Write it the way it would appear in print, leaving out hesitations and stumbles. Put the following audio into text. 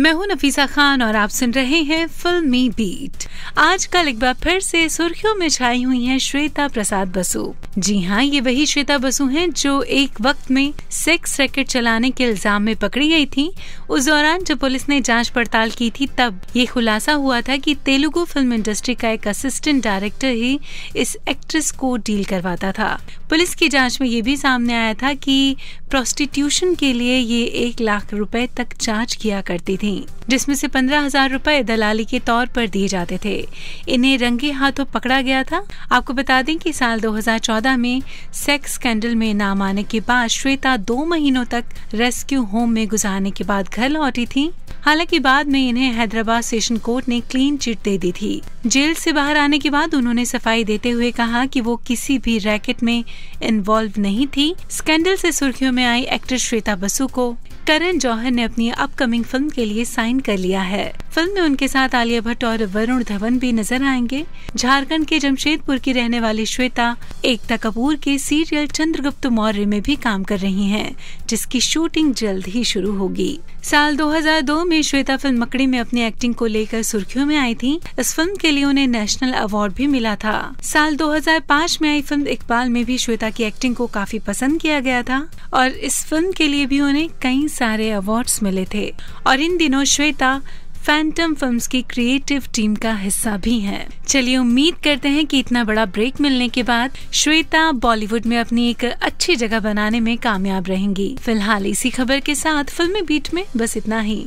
मैं हूं नफीसा खान और आप सुन रहे हैं फिल्मी बीट। आजकल एक बार फिर से सुर्खियों में छाई हुई हैं श्वेता प्रसाद बसु। जी हाँ, ये वही श्वेता बसु हैं जो एक वक्त में सेक्स रैकेट चलाने के इल्जाम में पकड़ी गई थी। उस दौरान जब पुलिस ने जांच पड़ताल की थी तब ये खुलासा हुआ था कि तेलुगु फिल्म इंडस्ट्री का एक असिस्टेंट डायरेक्टर ही इस एक्ट्रेस को डील करवाता था। पुलिस की जाँच में ये भी सामने आया था कि प्रोस्टिट्यूशन के लिए ये 1 लाख रुपए तक चार्ज किया करती थी, जिसमें से 15,000 रुपए दलाली के तौर पर दिए जाते थे। इन्हें रंगे हाथों पकड़ा गया था। आपको बता दें कि साल 2014 में सेक्स स्कैंडल में नाम आने के बाद श्वेता 2 महीनों तक रेस्क्यू होम में गुजारने के बाद घर लौटी थी। हालांकि बाद में इन्हें हैदराबाद सेशन कोर्ट ने क्लीन चिट दे दी थी। जेल से बाहर आने के बाद उन्होंने सफाई देते हुए कहा कि वो किसी भी रैकेट में इन्वॉल्व नहीं थी। स्कैंडल से सुर्खियों में आई एक्ट्रेस श्वेता बसु को करण जौहर ने अपनी अपकमिंग फिल्म के लिए साइन कर लिया है। फिल्म में उनके साथ आलिया भट्ट और वरुण धवन भी नजर आएंगे। झारखंड के जमशेदपुर की रहने वाली श्वेता एकता कपूर के सीरियल चंद्रगुप्त मौर्य में भी काम कर रही हैं, जिसकी शूटिंग जल्द ही शुरू होगी। साल 2002 में श्वेता फिल्म मकड़ी में अपनी एक्टिंग को लेकर सुर्खियों में आई थी। इस फिल्म के लिए उन्हें नेशनल अवार्ड भी मिला था। साल 2005 में आई फिल्म इकबाल में भी श्वेता की एक्टिंग को काफी पसंद किया गया था और इस फिल्म के लिए भी उन्हें कई सारे अवार्ड्स मिले थे। और इन दिनों श्वेता फैंटम फिल्म्स की क्रिएटिव टीम का हिस्सा भी हैं। चलिए उम्मीद करते हैं कि इतना बड़ा ब्रेक मिलने के बाद श्वेता बॉलीवुड में अपनी एक अच्छी जगह बनाने में कामयाब रहेंगी। फिलहाल इसी खबर के साथ फिल्मी बीट में बस इतना ही।